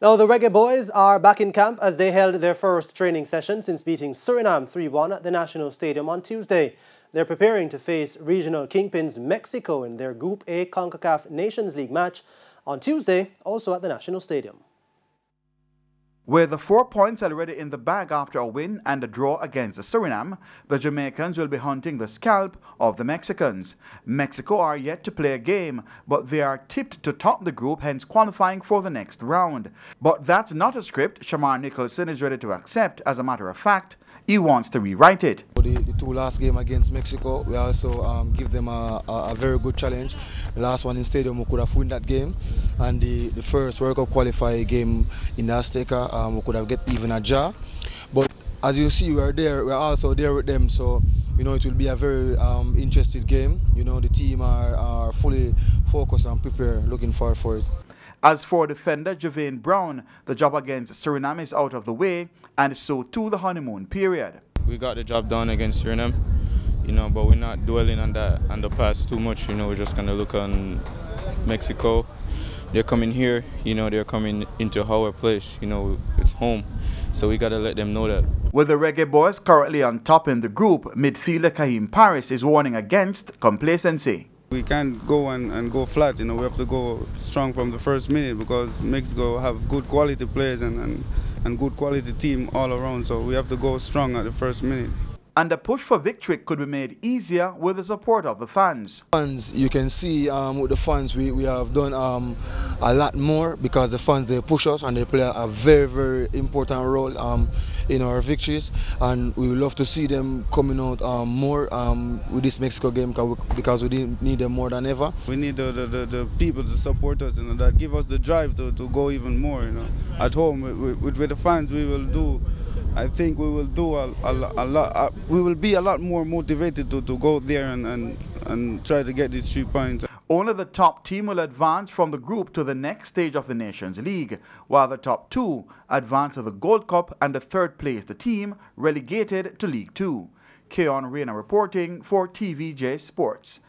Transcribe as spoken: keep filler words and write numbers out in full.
Now, the Reggae Boys are back in camp as they held their first training session since beating Suriname three one at the National Stadium on Tuesday. They're preparing to face regional kingpins Mexico in their Group A CONCACAF Nations League match on Tuesday, also at the National Stadium. With the four points already in the bag after a win and a draw against Suriname, the Jamaicans will be hunting the scalp of the Mexicans. Mexico are yet to play a game, but they are tipped to top the group, hence qualifying for the next round. But that's not a script Shamar Nicholson is ready to accept. As a matter of fact, he wants to rewrite it. The, the two last game against Mexico, we also um, give them a, a, a very good challenge. The last one in stadium, we could have won that game. And the, the first World Cup qualifier game in the Azteca, um, we could have get even a draw. But as you see, we're there, we're also there with them. So, you know, it will be a very um, interesting game. You know, the team are, are fully focused and prepared, looking forward for it. As for defender Javain Brown, the job against Suriname is out of the way, and so too the honeymoon period. We got the job done against Suriname, you know, but we're not dwelling on that, on the past too much. You know, we're just going to look on Mexico. They're coming here, you know, they're coming into our place, you know, it's home. So we got to let them know that. With the Reggae Boys currently on top in the group, midfielder Kahim Paris is warning against complacency. We can't go and, and go flat, you know, we have to go strong from the first minute because Mexico have good quality players and, and, and good quality team all around, so we have to go strong at the first minute. And the push for victory could be made easier with the support of the fans. Fans, you can see um, with the fans, we, we have done um, a lot more because the fans, they push us and they play a very, very important role um, in our victories. And we would love to see them coming out um, more um, with this Mexico game because we need them more than ever. We need the, the, the, the people to support us, you know, that give us the drive to, to go even more. You know, at home, with, with, with the fans, we will do. I think we will do a, a, a lot. A, we will be a lot more motivated to, to go there and, and, and try to get these three points. Only the top team will advance from the group to the next stage of the Nations League, while the top two advance to the Gold Cup and the third place the team relegated to League Two. Keon Reyna reporting for T V J Sports.